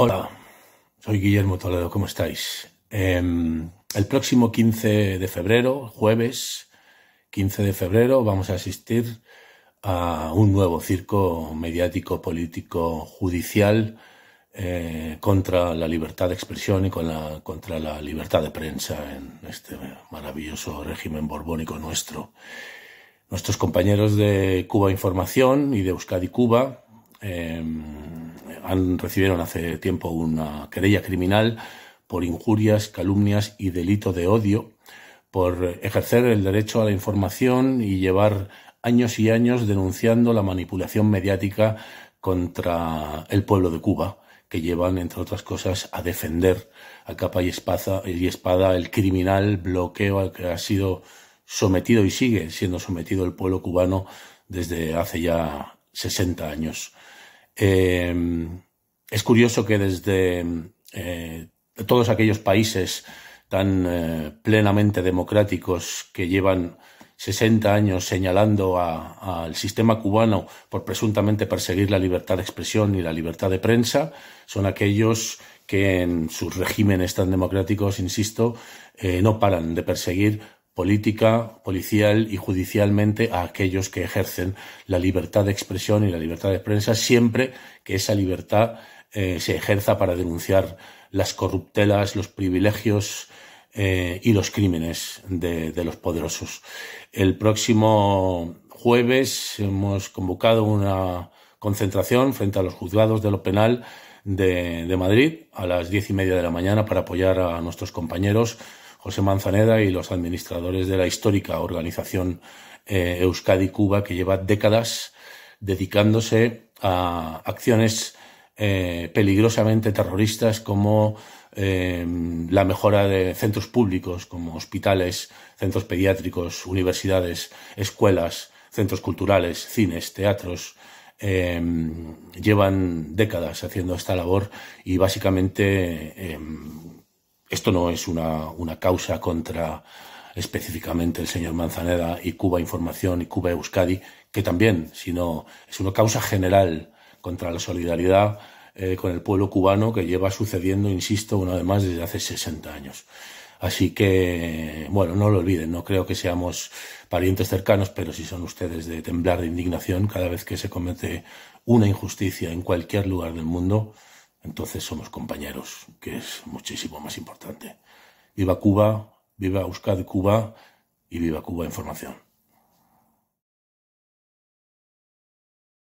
Hola, soy Guillermo Toledo, ¿cómo estáis? El próximo 15 de febrero, jueves 15 de febrero, vamos a asistir a un nuevo circo mediático, político, judicial contra la libertad de expresión y contra la libertad de prensa en este maravilloso régimen borbónico nuestro. Nuestros compañeros de Cubainformación y de Euskadi Cuba recibieron hace tiempo una querella criminal por injurias, calumnias y delito de odio, por ejercer el derecho a la información y llevar años y años denunciando la manipulación mediática contra el pueblo de Cuba, que llevan, entre otras cosas, a defender a capa y espada el criminal bloqueo al que ha sido sometido y sigue siendo sometido el pueblo cubano desde hace ya 60 años. Es curioso que desde todos aquellos países tan plenamente democráticos que llevan 60 años señalando al sistema cubano por presuntamente perseguir la libertad de expresión y la libertad de prensa, son aquellos que en sus regímenes tan democráticos, insisto, no paran de perseguir política, policial y judicialmente a aquellos que ejercen la libertad de expresión y la libertad de prensa, siempre que esa libertad se ejerza para denunciar las corruptelas, los privilegios y los crímenes de los poderosos. El próximo jueves hemos convocado una concentración frente a los juzgados de lo penal de Madrid a las 10:30 de la mañana para apoyar a nuestros compañeros José Manzaneda y los administradores de la histórica organización Euskadi Cuba, que lleva décadas dedicándose a acciones peligrosamente terroristas como la mejora de centros públicos como hospitales, centros pediátricos, universidades, escuelas, centros culturales, cines, teatros. Llevan décadas haciendo esta labor y básicamente esto no es una causa contra específicamente el señor Manzaneda y Cubainformación y Cuba Euskadi, que también, sino es una causa general contra la solidaridad con el pueblo cubano, que lleva sucediendo, insisto, una vez más desde hace 60 años. Así que, bueno, no lo olviden, no creo que seamos parientes cercanos, pero sí son ustedes de temblar de indignación cada vez que se comete una injusticia en cualquier lugar del mundo. Entonces somos compañeros, que es muchísimo más importante. Viva Cuba, viva Euskadi Cuba y viva Cubainformación.